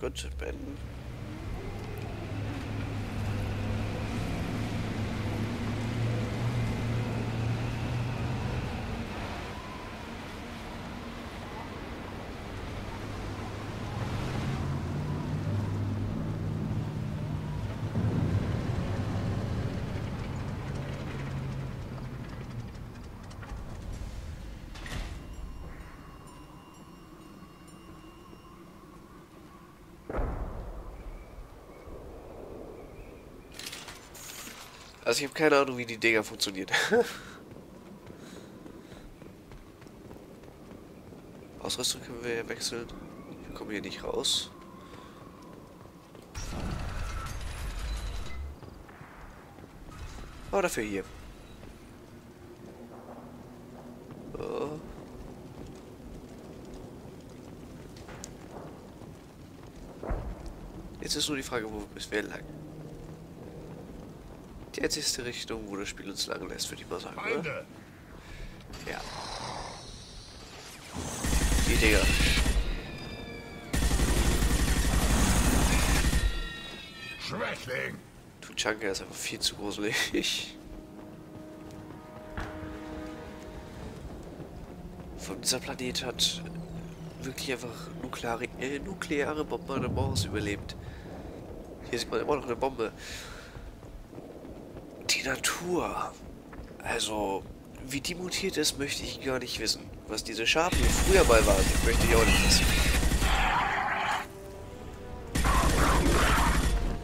Gut, beenden. Also ich habe keine Ahnung, wie die Dinger funktionieren. Ausrüstung können wir wechseln. Wir kommen hier nicht raus. Aber dafür hier. Oh. Jetzt ist nur die Frage, wo bis wir lang. Jetzt ist die Richtung, wo das Spiel uns lang lässt, würde ich mal sagen, oder? Ja. Die Dinger. Schwächling! Tuchanka ist einfach viel zu gruselig. Von dieser Planet hat wirklich einfach nukleare Bombardements überlebt. Hier sieht man immer noch eine Bombe. Die Natur. Also, wie die mutiert ist, möchte ich gar nicht wissen. Was diese Schaben hier früher mal waren, möchte ich auch nicht wissen.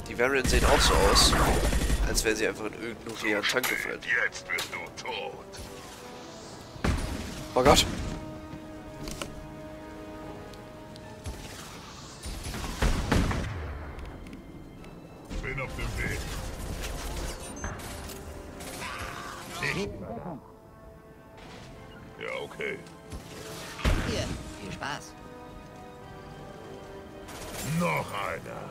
Die Variants sehen auch so aus, als wären sie einfach in irgendeinen nuklearen Tank gefallen. Jetzt bist du tot. Oh Gott. Bin auf dem Weg. Ja, okay. Hier, viel Spaß. Noch einer.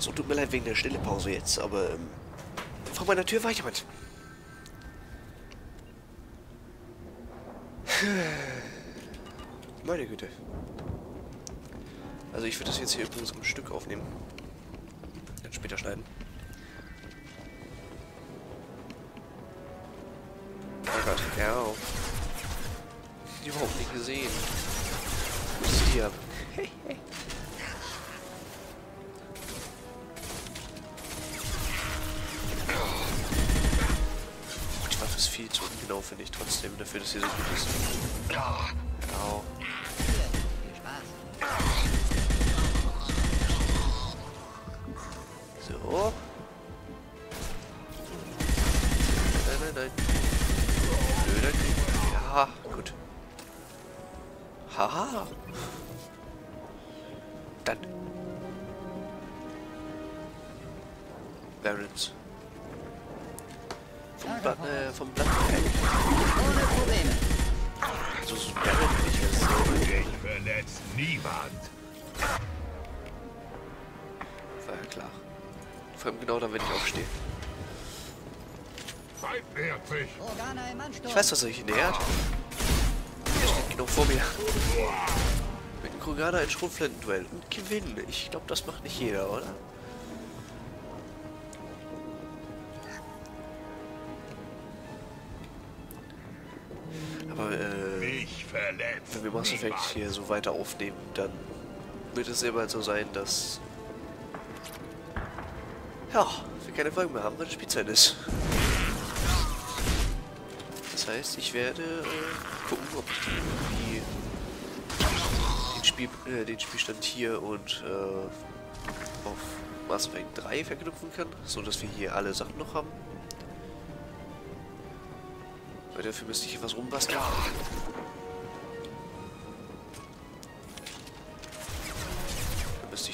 So, tut mir leid wegen der Stillepause jetzt, aber vor meiner Tür war jemand. Meine Güte. Also ich würde das jetzt hier übrigens im Stück aufnehmen. Dann später schneiden. Oh Gott, ja. Die überhaupt nicht gesehen. Was ist hier? Hey, hey. Genau, finde ich trotzdem, dafür, dass hier so gut ist. Genau. So. Nein, nein, nein. Blöder Krieg. Ja, gut. Haha. Dann. Barons. Vom Blatt. Ohne Probleme. So verletzt niemand. War ja klar. Vor allem genau da, wenn ich aufstehe. Ich weiß, was euch in der Erde. Hier steht genau vor mir. Mit Korgana ein Schrotflintenduell und gewinnen. Ich glaube, das macht nicht jeder, oder? Aber wenn wir Mass Effect hier so weiter aufnehmen, dann wird es immer so sein, dass ja, wir keine Folgen mehr haben, weil die Spielzeit ist. Das heißt, ich werde gucken, ob ich den Spielstand hier und auf Mass Effect 3 verknüpfen kann, so dass wir hier alle Sachen noch haben. Weil dafür müsste ich etwas rumbasteln.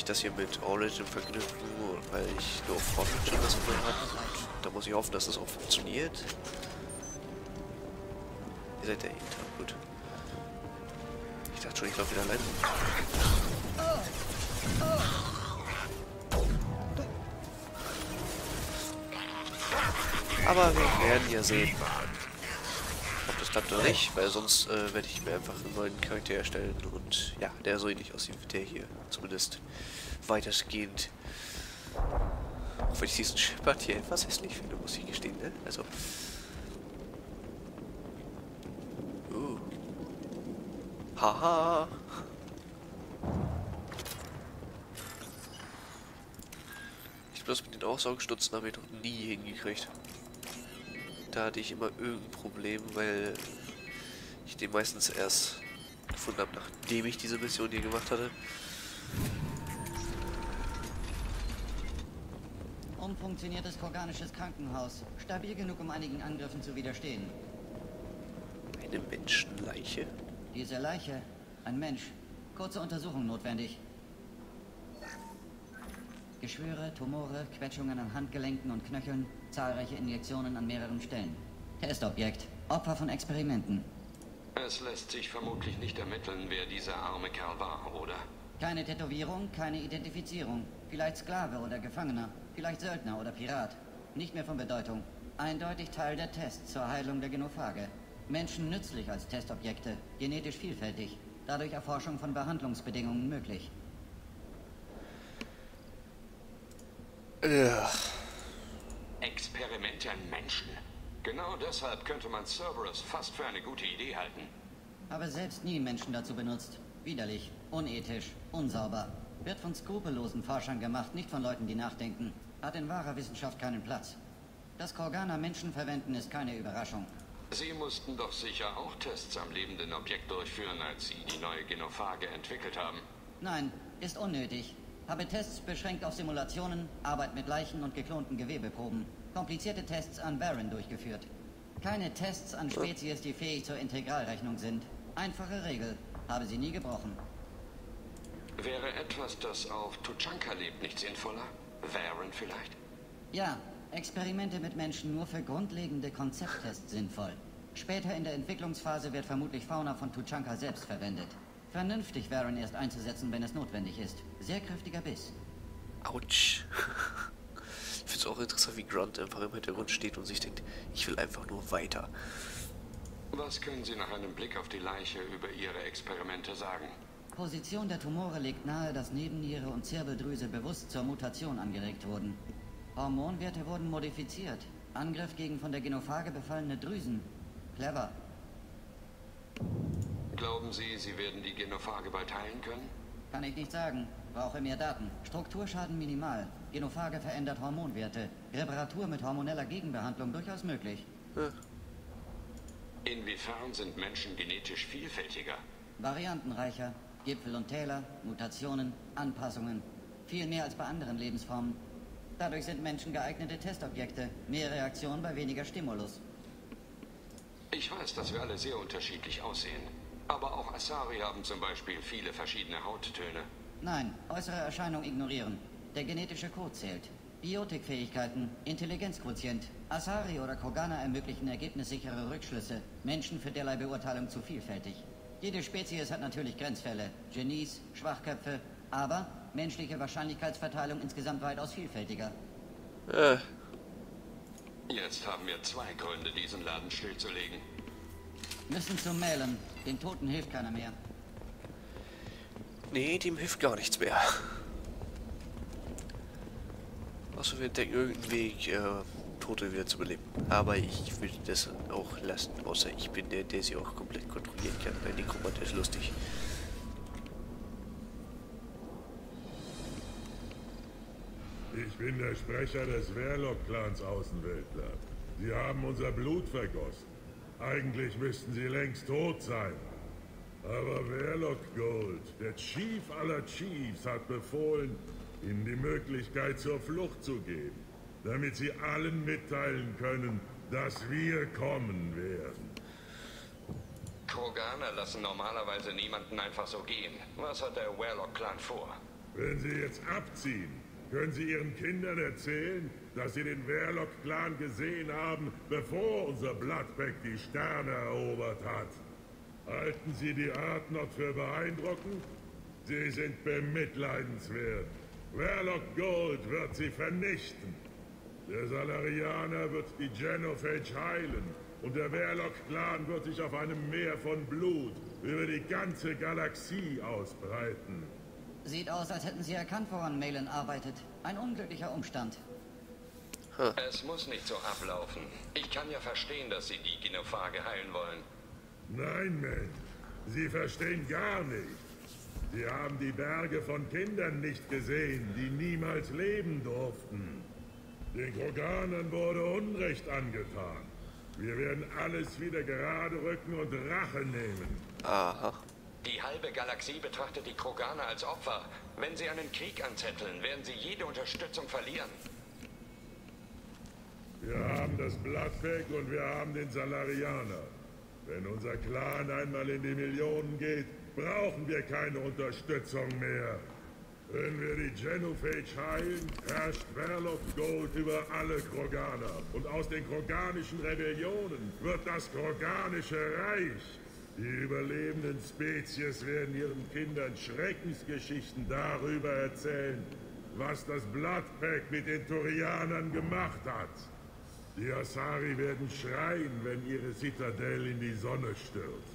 Das hier mit Origin verknüpfen, weil ich nur auf Origin das immer habe. Da muss ich hoffen, dass das auch funktioniert. Ihr seid ja jeden Tag gut. Ich dachte schon, ich laufe wieder allein. Aber wir werden ja sehen, ob das klappt oder nicht, weil sonst werde ich mir einfach einen neuen Charakter erstellen und ja, der so ähnlich aussieht wie der hier. Zumindest weitestgehend. Auch wenn ich diesen Shepard hier etwas hässlich finde, muss ich gestehen, ne? Also. Haha. Ich bloß mit den Aufsaugstutzen habe ich noch nie hingekriegt. Da hatte ich immer irgendein Problem, weil ich den meistens erst gefunden habe, nachdem ich diese Mission hier gemacht hatte. Unfunktioniertes korganisches Krankenhaus. Stabil genug, um einigen Angriffen zu widerstehen. Eine Menschenleiche? Diese Leiche? Ein Mensch. Kurze Untersuchung notwendig. Geschwüre, Tumore, Quetschungen an Handgelenken und Knöcheln, zahlreiche Injektionen an mehreren Stellen. Testobjekt, Opfer von Experimenten. Es lässt sich vermutlich nicht ermitteln, wer dieser arme Kerl war, oder? Keine Tätowierung, keine Identifizierung. Vielleicht Sklave oder Gefangener, vielleicht Söldner oder Pirat. Nicht mehr von Bedeutung. Eindeutig Teil der Tests zur Heilung der Genophage. Menschen nützlich als Testobjekte, genetisch vielfältig. Dadurch Erforschung von Behandlungsbedingungen möglich. Experimente an Menschen. Genau deshalb könnte man Cerberus fast für eine gute Idee halten. Aber selbst nie Menschen dazu benutzt. Widerlich, unethisch, unsauber. Wird von skrupellosen Forschern gemacht, nicht von Leuten, die nachdenken. Hat in wahrer Wissenschaft keinen Platz. Dass Korgana Menschen verwenden, ist keine Überraschung. Sie mussten doch sicher auch Tests am lebenden Objekt durchführen, als sie die neue Genophage entwickelt haben. Nein, ist unnötig. Habe Tests beschränkt auf Simulationen, Arbeit mit Leichen und geklonten Gewebeproben. Komplizierte Tests an Baron durchgeführt. Keine Tests an Spezies, die fähig zur Integralrechnung sind. Einfache Regel. Habe sie nie gebrochen. Wäre etwas, das auf Tuchanka lebt, nicht sinnvoller? Baron vielleicht? Ja, Experimente mit Menschen nur für grundlegende Konzepttests sinnvoll. Später in der Entwicklungsphase wird vermutlich Fauna von Tuchanka selbst verwendet. Vernünftig, Baron erst einzusetzen, wenn es notwendig ist. Sehr kräftiger Biss. Autsch. Ich finde es auch interessant, wie Grunt einfach im Hintergrund steht und sich denkt, ich will einfach nur weiter. Was können Sie nach einem Blick auf die Leiche über Ihre Experimente sagen? Position der Tumore legt nahe, dass Nebenniere und Zirbeldrüse bewusst zur Mutation angeregt wurden. Hormonwerte wurden modifiziert. Angriff gegen von der Genophage befallene Drüsen. Clever. Glauben Sie, Sie werden die Genophage bald heilen können? Kann ich nicht sagen. Brauche mehr Daten. Strukturschaden minimal. Genophage verändert Hormonwerte. Reparatur mit hormoneller Gegenbehandlung durchaus möglich. Inwiefern sind Menschen genetisch vielfältiger? Variantenreicher. Gipfel und Täler, Mutationen, Anpassungen. Viel mehr als bei anderen Lebensformen. Dadurch sind Menschen geeignete Testobjekte. Mehr Reaktion bei weniger Stimulus. Ich weiß, dass wir alle sehr unterschiedlich aussehen. Aber auch Asari haben zum Beispiel viele verschiedene Hauttöne. Nein, äußere Erscheinung ignorieren. Der genetische Code zählt. Biotikfähigkeiten, Intelligenzquotient. Asari oder Korgana ermöglichen ergebnissichere Rückschlüsse. Menschen für derlei Beurteilung zu vielfältig. Jede Spezies hat natürlich Grenzfälle, Genies, Schwachköpfe, aber menschliche Wahrscheinlichkeitsverteilung insgesamt weitaus vielfältiger. Jetzt haben wir zwei Gründe, diesen Laden stillzulegen. Müssen zu Maelon. Dem Toten hilft keiner mehr. Nee, dem hilft gar nichts mehr. Also wir entdecken irgendeinen Weg, Tote wieder zu beleben. Aber ich würde das auch lassen, außer ich bin der, der sie auch komplett kontrollieren kann. Ein Nekromant ist lustig. Ich bin der Sprecher des Weyrloc-Clans Außenweltler. Sie haben unser Blut vergossen. Eigentlich müssten sie längst tot sein. Aber Weyrloc Gold, der Chief aller Chiefs, hat befohlen, ihnen die Möglichkeit zur Flucht zu geben, damit sie allen mitteilen können, dass wir kommen werden. Korgana lassen normalerweise niemanden einfach so gehen. Was hat der Weyrloc-Clan vor? Wenn sie jetzt abziehen, können Sie Ihren Kindern erzählen, dass Sie den Weyrloc-Clan gesehen haben, bevor unser Bloodpack die Sterne erobert hat? Halten Sie die Art noch für beeindruckend? Sie sind bemitleidenswert. Weyrloc Gold wird Sie vernichten. Der Salarianer wird die Genophage heilen und der Weyrloc-Clan wird sich auf einem Meer von Blut über die ganze Galaxie ausbreiten. Sieht aus, als hätten Sie erkannt, woran Maelon arbeitet. Ein unglücklicher Umstand. Es muss nicht so ablaufen. Ich kann ja verstehen, dass Sie die Genophage heilen wollen. Nein, Mensch. Sie verstehen gar nicht. Sie haben die Berge von Kindern nicht gesehen, die niemals leben durften. Den Korganern wurde Unrecht angetan. Wir werden alles wieder gerade rücken und Rache nehmen. Aha. Die halbe Galaxie betrachtet die Korgana als Opfer. Wenn sie einen Krieg anzetteln, werden sie jede Unterstützung verlieren. Wir haben das Bloodpack und wir haben den Salarianer. Wenn unser Clan einmal in die Millionen geht, brauchen wir keine Unterstützung mehr. Wenn wir die Genophage heilen, herrscht Weyrloc Gold über alle Korgana. Und aus den korganischen Rebellionen wird das Korganische Reich. Die überlebenden Spezies werden ihren Kindern Schreckensgeschichten darüber erzählen, was das Bloodpack mit den Turianern gemacht hat. Die Asari werden schreien, wenn ihre Zitadelle in die Sonne stürzt.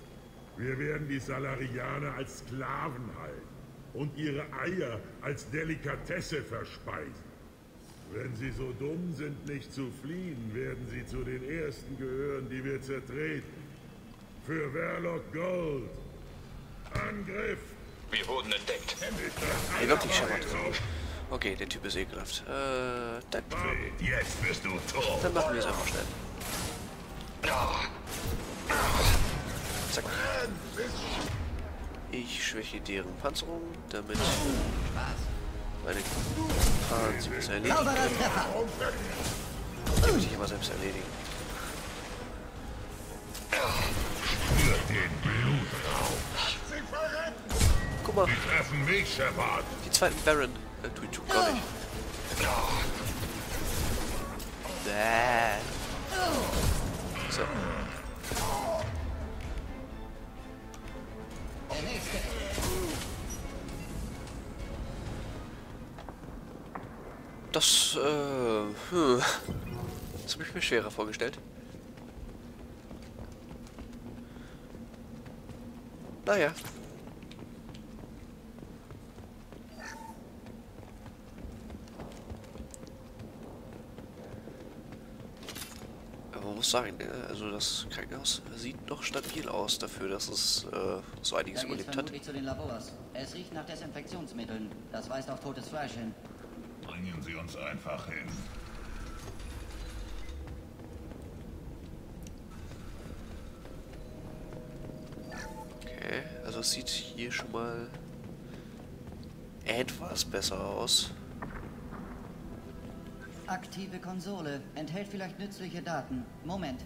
Wir werden die Salarianer als Sklaven halten und ihre Eier als Delikatesse verspeisen. Wenn sie so dumm sind, nicht zu fliehen, werden sie zu den Ersten gehören, die wir zertreten. Für Weyrloc Gold. Angriff! Wir wurden entdeckt. Okay, der Typ ist ekelhaft. Dann. Jetzt bist du tot. Dann machen wir es einfach schnell. Zack. Ich schwäche deren Panzerung, damit meine Panzerung ist erledigt. Das muss ich immer selbst erledigen. Den Blutraum. Guck mal. Die treffen mich, Shepard. Die zweiten Baron. Tue ich gar nicht. Bäh. So. Das, Das habe ich mir schwerer vorgestellt. Naja. Aber man muss sagen, also das Krankenhaus sieht noch stabil aus dafür, dass es so einiges überlebt hat. Zu den Labors. Es riecht nach Desinfektionsmitteln. Das weist auf totes Fleisch hin. Bringen Sie uns einfach hin. Also es sieht hier schon mal etwas besser aus. Aktive Konsole enthält vielleicht nützliche Daten. Moment.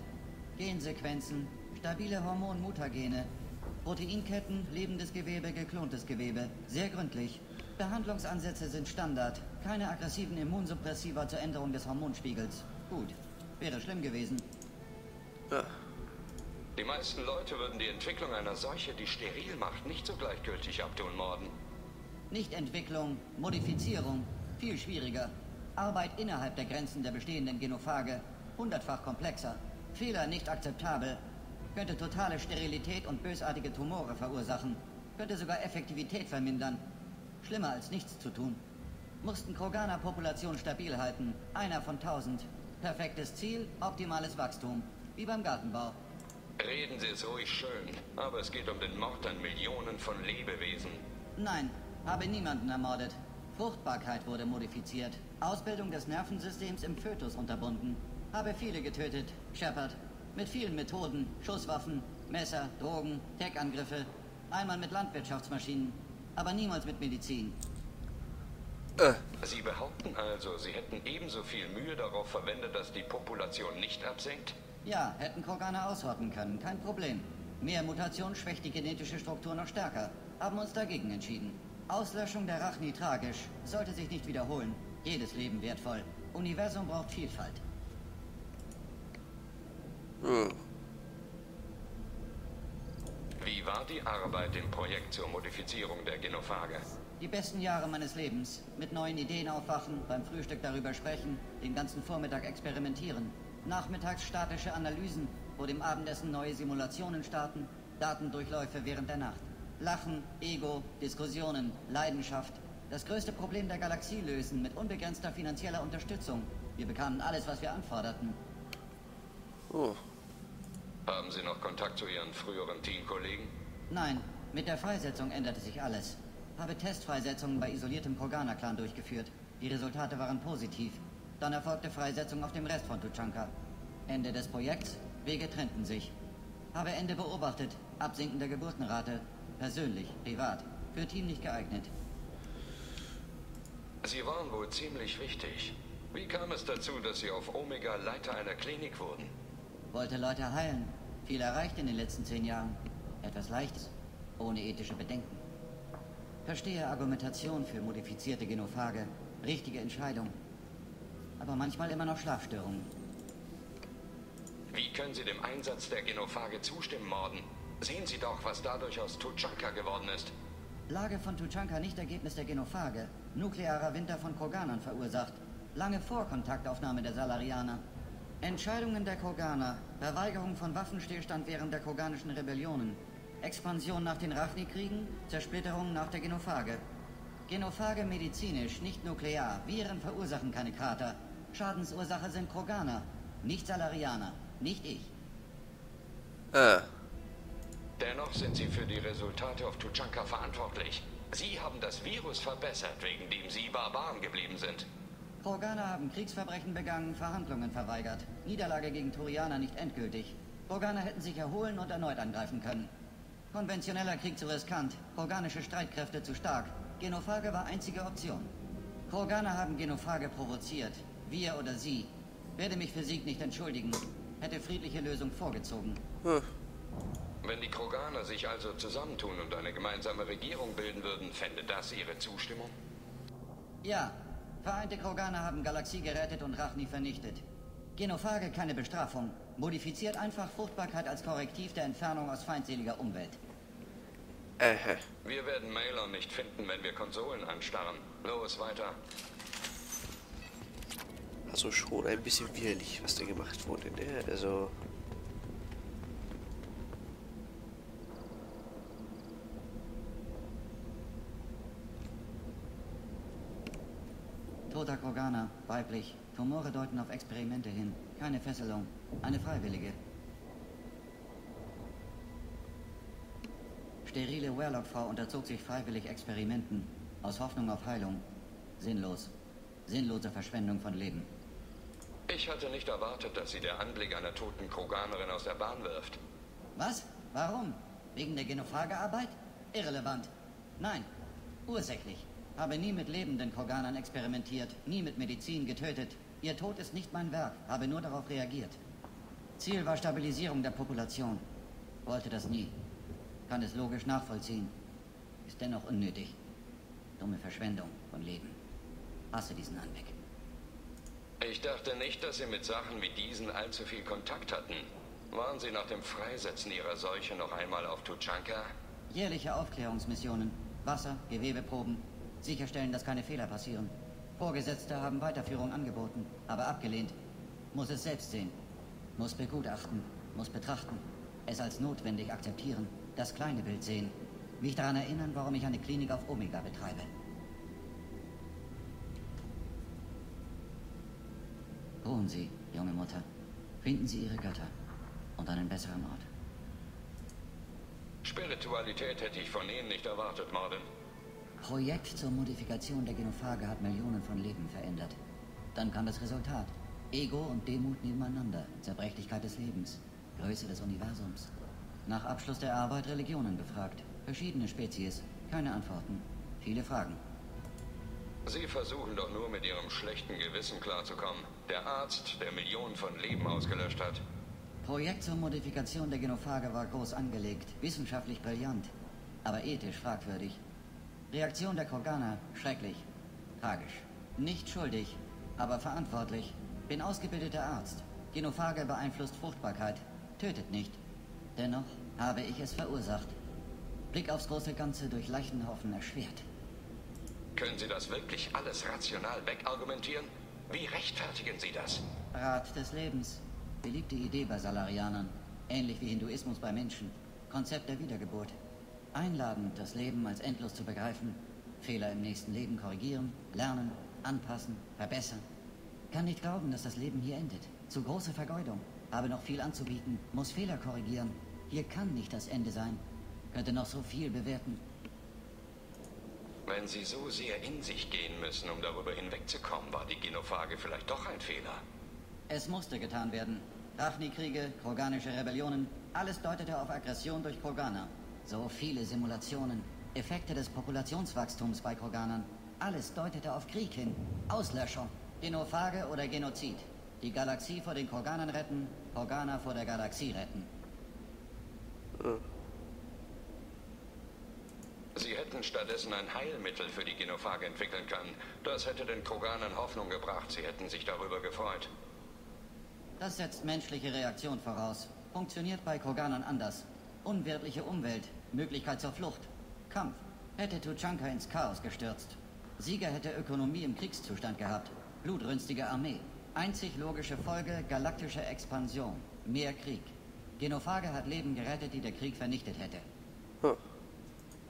Gensequenzen, stabile Hormon-Mutagene, Proteinketten, lebendes Gewebe, geklontes Gewebe. Sehr gründlich. Behandlungsansätze sind Standard. Keine aggressiven Immunsuppressiva zur Änderung des Hormonspiegels. Gut. Wäre schlimm gewesen. Ja. Die meisten Leute würden die Entwicklung einer Seuche, die steril macht, nicht so gleichgültig abtun, Morden. Nicht Entwicklung, Modifizierung. Viel schwieriger. Arbeit innerhalb der Grenzen der bestehenden Genophage. hundertfach komplexer. Fehler nicht akzeptabel. Könnte totale Sterilität und bösartige Tumore verursachen. Könnte sogar Effektivität vermindern. Schlimmer als nichts zu tun. Mussten Korgana-Population stabil halten. Einer von 1000. Perfektes Ziel, optimales Wachstum. Wie beim Gartenbau. Reden Sie es ruhig schön, aber es geht um den Mord an Millionen von Lebewesen. Nein, habe niemanden ermordet. Fruchtbarkeit wurde modifiziert. Ausbildung des Nervensystems im Fötus unterbunden. Habe viele getötet, Shepard. Mit vielen Methoden, Schusswaffen, Messer, Drogen, Tech-Angriffe. Einmal mit Landwirtschaftsmaschinen, aber niemals mit Medizin. Sie behaupten also, Sie hätten ebenso viel Mühe darauf verwendet, dass die Population nicht absinkt? Ja, hätten Korgana ausrotten können, kein Problem. Mehr Mutation schwächt die genetische Struktur noch stärker. Haben uns dagegen entschieden. Auslöschung der Rachni tragisch. Sollte sich nicht wiederholen. Jedes Leben wertvoll. Universum braucht Vielfalt. Wie war die Arbeit im Projekt zur Modifizierung der Genophage? Die besten Jahre meines Lebens. Mit neuen Ideen aufwachen, beim Frühstück darüber sprechen, den ganzen Vormittag experimentieren. Nachmittags statische Analysen, vor dem Abendessen neue Simulationen starten, Datendurchläufe während der Nacht. Lachen, Ego, Diskussionen, Leidenschaft. Das größte Problem der Galaxie lösen mit unbegrenzter finanzieller Unterstützung. Wir bekamen alles, was wir anforderten. Oh. Haben Sie noch Kontakt zu Ihren früheren Teamkollegen? Nein, mit der Freisetzung änderte sich alles. Habe Testfreisetzungen bei isoliertem Korgana-Clan durchgeführt. Die Resultate waren positiv. Dann erfolgte Freisetzung auf dem Rest von Tuchanka. Ende des Projekts, Wege trennten sich. Habe Ende beobachtet, Absinken der Geburtenrate. Persönlich, privat, für Team nicht geeignet. Sie waren wohl ziemlich wichtig. Wie kam es dazu, dass Sie auf Omega Leiter einer Klinik wurden? Wollte Leute heilen. Viel erreicht in den letzten 10 Jahren. Etwas Leichtes, ohne ethische Bedenken. Verstehe Argumentation für modifizierte Genophage. Richtige Entscheidung. Aber manchmal immer noch Schlafstörungen. Wie können Sie dem Einsatz der Genophage zustimmen, Morden? Sehen Sie doch, was dadurch aus Tuchanka geworden ist. Lage von Tuchanka nicht Ergebnis der Genophage. Nuklearer Winter von Korganern verursacht. Lange vor Kontaktaufnahme der Salarianer. Entscheidungen der Korganer. Verweigerung von Waffenstillstand während der korganischen Rebellionen. Expansion nach den Rachni-Kriegen. Zersplitterung nach der Genophage. Genophage medizinisch, nicht nuklear. Viren verursachen keine Krater. Schadensursache sind Korganer, nicht Salarianer, nicht ich. Dennoch sind Sie für die Resultate auf Tuchanka verantwortlich. Sie haben das Virus verbessert, wegen dem Sie Barbaren geblieben sind. Korganer haben Kriegsverbrechen begangen, Verhandlungen verweigert. Niederlage gegen Turianer nicht endgültig. Korganer hätten sich erholen und erneut angreifen können. Konventioneller Krieg zu riskant, korganische Streitkräfte zu stark. Genophage war einzige Option. Korgana haben Genophage provoziert. Wir oder sie. Werde mich für Sieg nicht entschuldigen. Hätte friedliche Lösung vorgezogen. Wenn die Korganer sich also zusammentun und eine gemeinsame Regierung bilden würden, fände das Ihre Zustimmung? Ja. Vereinte Korganer haben Galaxie gerettet und Rachni vernichtet. Genophage keine Bestrafung. Modifiziert einfach Fruchtbarkeit als Korrektiv der Entfernung aus feindseliger Umwelt. Wir werden Maelon nicht finden, wenn wir Konsolen anstarren. Los, weiter. Also schon ein bisschen widerlich, was da gemacht wurde, ne? Also... Toter Korgana, weiblich. Tumore deuten auf Experimente hin. Keine Fesselung. Eine Freiwillige. Sterile Weyrloc-Frau unterzog sich freiwillig Experimenten, aus Hoffnung auf Heilung. Sinnlos. Sinnlose Verschwendung von Leben. Ich hatte nicht erwartet, dass sie der Anblick einer toten Kroganerin aus der Bahn wirft. Was? Warum? Wegen der Genophagearbeit? Irrelevant. Nein. Ursächlich. Habe nie mit lebenden Kroganern experimentiert, nie mit Medizin getötet. Ihr Tod ist nicht mein Werk, habe nur darauf reagiert. Ziel war Stabilisierung der Population. Wollte das nie. Kann es logisch nachvollziehen. Ist dennoch unnötig. Dumme Verschwendung von Leben. Hasse diesen Anblick. Ich dachte nicht, dass Sie mit Sachen wie diesen allzu viel Kontakt hatten. Waren Sie nach dem Freisetzen Ihrer Seuche noch einmal auf Tuchanka? Jährliche Aufklärungsmissionen. Wasser, Gewebeproben. Sicherstellen, dass keine Fehler passieren. Vorgesetzte haben Weiterführung angeboten, aber abgelehnt. muss es selbst sehen, muss begutachten, muss betrachten, es als notwendig akzeptieren, das kleine Bild sehen, mich daran erinnern, warum ich eine Klinik auf Omega betreibe. Ruhen Sie, junge Mutter. Finden Sie Ihre Götter und einen besseren Ort. Spiritualität hätte ich von Ihnen nicht erwartet, Mordin. Projekt zur Modifikation der Genophage hat Millionen von Leben verändert. Dann kam das Resultat. Ego und Demut nebeneinander, Zerbrechlichkeit des Lebens, Größe des Universums. Nach Abschluss der Arbeit Religionen befragt. Verschiedene Spezies, keine Antworten, viele Fragen. Sie versuchen doch nur mit Ihrem schlechten Gewissen klarzukommen. Der Arzt, der Millionen von Leben ausgelöscht hat. Projekt zur Modifikation der Genophage war groß angelegt, wissenschaftlich brillant, aber ethisch fragwürdig. Reaktion der Korgana, schrecklich, tragisch. Nicht schuldig, aber verantwortlich. Bin ausgebildeter Arzt. Genophage beeinflusst Fruchtbarkeit, tötet nicht. Dennoch habe ich es verursacht. Blick aufs große Ganze durch Leichenhaufen erschwert. Können Sie das wirklich alles rational wegargumentieren? Wie rechtfertigen Sie das? Rat des Lebens. Beliebte Idee bei Salarianern. Ähnlich wie Hinduismus bei Menschen. Konzept der Wiedergeburt. Einladend, das Leben als endlos zu begreifen. Fehler im nächsten Leben korrigieren, lernen, anpassen, verbessern. Kann nicht glauben, dass das Leben hier endet. Zu große Vergeudung. Habe noch viel anzubieten, muss Fehler korrigieren. Hier kann nicht das Ende sein. Könnte noch so viel bewirken. Wenn Sie so sehr in sich gehen müssen, um darüber hinwegzukommen, war die Genophage vielleicht doch ein Fehler. Es musste getan werden. Rachni-Kriege, kroganische Rebellionen, alles deutete auf Aggression durch Korgana. So viele Simulationen, Effekte des Populationswachstums bei Korganern, alles deutete auf Krieg hin, Auslöschung, Genophage oder Genozid. Die Galaxie vor den Korganern retten, Korgana vor der Galaxie retten. Sie hätten stattdessen ein Heilmittel für die Genophage entwickeln können. Das hätte den Korganern Hoffnung gebracht. Sie hätten sich darüber gefreut. Das setzt menschliche Reaktion voraus. Funktioniert bei Korganern anders. Unwirtliche Umwelt, Möglichkeit zur Flucht, Kampf. Hätte Tuchanka ins Chaos gestürzt. Sieger hätte Ökonomie im Kriegszustand gehabt. Blutrünstige Armee. Einzig logische Folge, galaktische Expansion. Mehr Krieg. Genophage hat Leben gerettet, die der Krieg vernichtet hätte.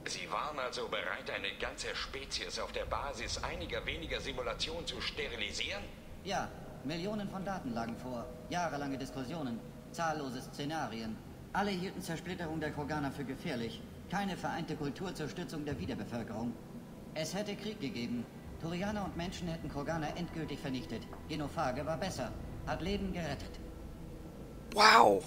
Sie waren also bereit, eine ganze Spezies auf der Basis einiger weniger Simulationen zu sterilisieren? Ja, Millionen von Daten lagen vor, jahrelange Diskussionen, zahllose Szenarien. Alle hielten Zersplitterung der Korgana für gefährlich, keine vereinte Kultur zur Stützung der Wiederbevölkerung. Es hätte Krieg gegeben. Turianer und Menschen hätten Korgana endgültig vernichtet. Genophage war besser, hat Leben gerettet. Wow!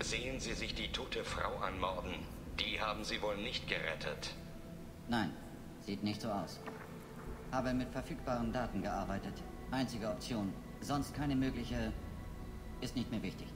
Sehen Sie sich die tote Frau an, Mordin. Die haben Sie wohl nicht gerettet. Nein, sieht nicht so aus. Habe mit verfügbaren Daten gearbeitet. Einzige Option, sonst keine mögliche, ist nicht mehr wichtig.